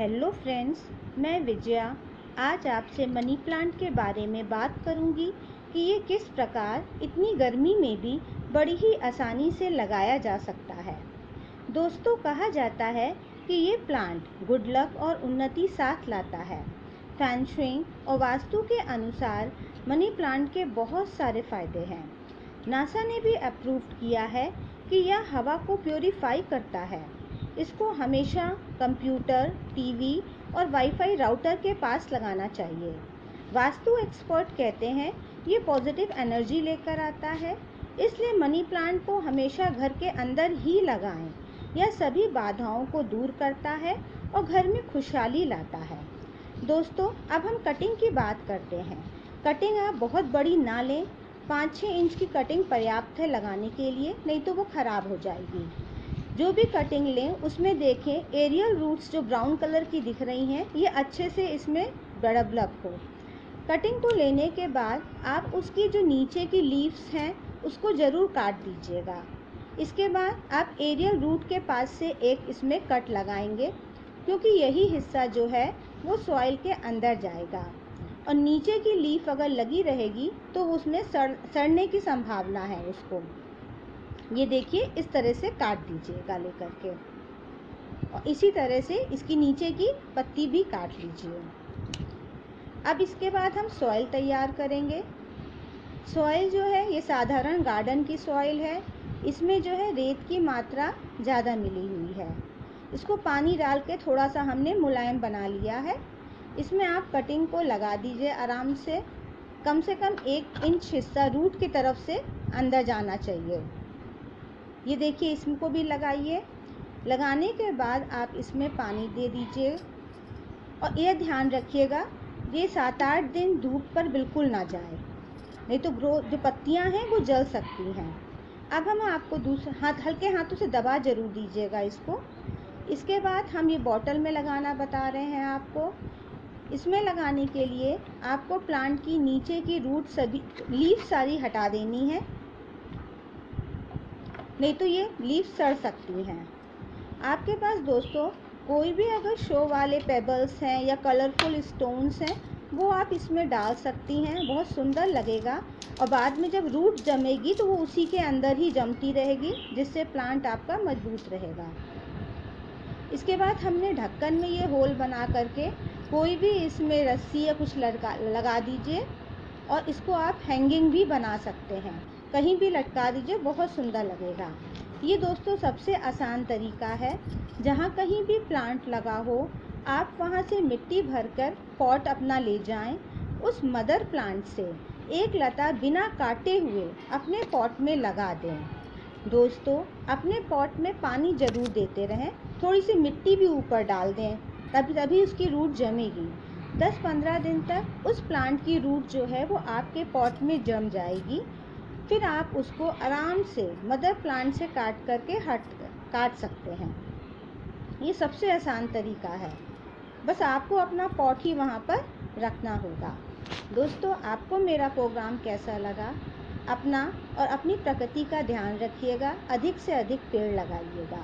Hello friends, मैं विजया। आज आपसे मनी प्लांट के बारे में बात करूंगी कि ये किस प्रकार इतनी गर्मी में भी बड़ी ही आसानी से लगाया जा सकता है। दोस्तों, कहा जाता है कि ये प्लांट गुड लक और उन्नति साथ लाता है। फेंसुई और वास्तु के अनुसार मनी प्लांट के बहुत सारे फ़ायदे हैं। नासा ने भी अप्रूव किया है कि यह हवा को प्योरीफाई करता है। इसको हमेशा कंप्यूटर, टीवी और वाईफाई राउटर के पास लगाना चाहिए। वास्तु एक्सपर्ट कहते हैं ये पॉजिटिव एनर्जी लेकर आता है, इसलिए मनी प्लांट को हमेशा घर के अंदर ही लगाएं। यह सभी बाधाओं को दूर करता है और घर में खुशहाली लाता है। दोस्तों, अब हम कटिंग की बात करते हैं। कटिंग आप बहुत बड़ी ना लें, 5-6 इंच की कटिंग पर्याप्त है लगाने के लिए, नहीं तो वो ख़राब हो जाएगी। जो भी कटिंग लें उसमें देखें एरियल रूट्स जो ब्राउन कलर की दिख रही हैं, ये अच्छे से इसमें डेवलप हो। कटिंग को लेने के बाद आप उसकी जो नीचे की लीव्स हैं उसको ज़रूर काट दीजिएगा। इसके बाद आप एरियल रूट के पास से एक इसमें कट लगाएंगे, क्योंकि यही हिस्सा जो है वो सॉइल के अंदर जाएगा और नीचे की लीफ अगर लगी रहेगी तो उसमें सड़ने की संभावना है। उसको ये देखिए इस तरह से काट दीजिएगा लेकर के, और इसी तरह से इसकी नीचे की पत्ती भी काट लीजिए। अब इसके बाद हम सॉइल तैयार करेंगे। सॉइल जो है ये साधारण गार्डन की सॉइल है। इसमें जो है रेत की मात्रा ज़्यादा मिली हुई है। इसको पानी डाल के थोड़ा सा हमने मुलायम बना लिया है। इसमें आप कटिंग को लगा दीजिए आराम से कम 1 इंच हिस्सा रूट की तरफ से अंदर जाना चाहिए। ये देखिए इसको भी लगाइए। लगाने के बाद आप इसमें पानी दे दीजिए और ये ध्यान रखिएगा ये 7-8 दिन धूप पर बिल्कुल ना जाए, नहीं तो जो पत्तियां हैं वो जल सकती हैं। अब हम आपको दूसरा हल्के हाथों से दबा ज़रूर दीजिएगा इसको। इसके बाद हम ये बॉटल में लगाना बता रहे हैं आपको। इसमें लगाने के लिए आपको प्लांट की नीचे की रूट सभी लीफ सारी हटा देनी है, नहीं तो ये लीफ सड़ सकती हैं। आपके पास दोस्तों कोई भी अगर शो वाले पेबल्स हैं या कलरफुल स्टोन्स हैं वो आप इसमें डाल सकती हैं, बहुत सुंदर लगेगा। और बाद में जब रूट जमेगी तो वो उसी के अंदर ही जमती रहेगी, जिससे प्लांट आपका मजबूत रहेगा। इसके बाद हमने ढक्कन में ये होल बना करके कोई भी इसमें रस्सी या कुछ लगा दीजिए और इसको आप हैंगिंग भी बना सकते हैं, कहीं भी लटका दीजिए, बहुत सुंदर लगेगा। ये दोस्तों सबसे आसान तरीका है। जहाँ कहीं भी प्लांट लगा हो आप वहाँ से मिट्टी भरकर पॉट अपना ले जाएं। उस मदर प्लांट से एक लता बिना काटे हुए अपने पॉट में लगा दें। दोस्तों, अपने पॉट में पानी ज़रूर देते रहें, थोड़ी सी मिट्टी भी ऊपर डाल दें, तभी उसकी रूट जमेगी। 10-15 दिन तक उस प्लांट की रूट जो है वो आपके पॉट में जम जाएगी। फिर आप उसको आराम से मदर प्लांट से काट करके काट सकते हैं। ये सबसे आसान तरीका है, बस आपको अपना पॉट ही वहाँ पर रखना होगा। दोस्तों, आपको मेरा प्रोग्राम कैसा लगा? अपना और अपनी प्रकृति का ध्यान रखिएगा, अधिक से अधिक पेड़ लगाइएगा।